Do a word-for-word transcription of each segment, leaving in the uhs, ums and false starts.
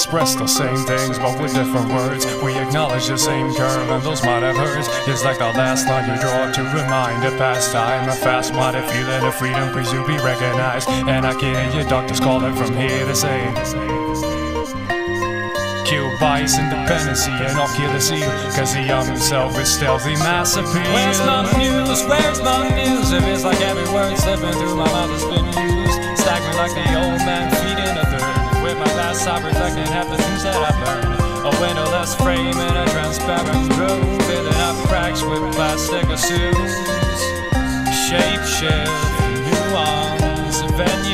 express the same things, but with different words. We acknowledge the same curve, and those might have hurt. It's like the last line you draw to remind a past time. A fast might have feel that a freedom please you be recognized. And I can hear your doctors calling from here to say, kill bias, independence, and I'll kill the seal, cause the young himself is stealthy mass appeal. Where's my muse? Where's my muse? If it's like every word slipping through my mouth has been used, staggering like the old man feeding a third. With my last I reflecting half the things that I've learned. A windowless frame in a transparent room, filling up cracks with plastic issues. Shape shift, nuance, venue.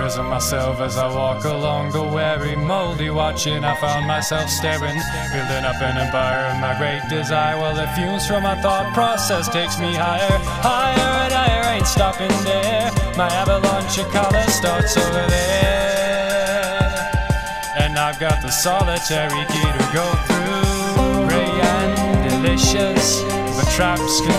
Risen myself as I walk along the weary, moldy watching. I found myself staring, building up an empire of my great desire. Well, the fumes from my thought process takes me higher, higher, and I ain't stopping there. My avalanche of color starts over there, and I've got the solitary key to go through. Gray and delicious, but traps can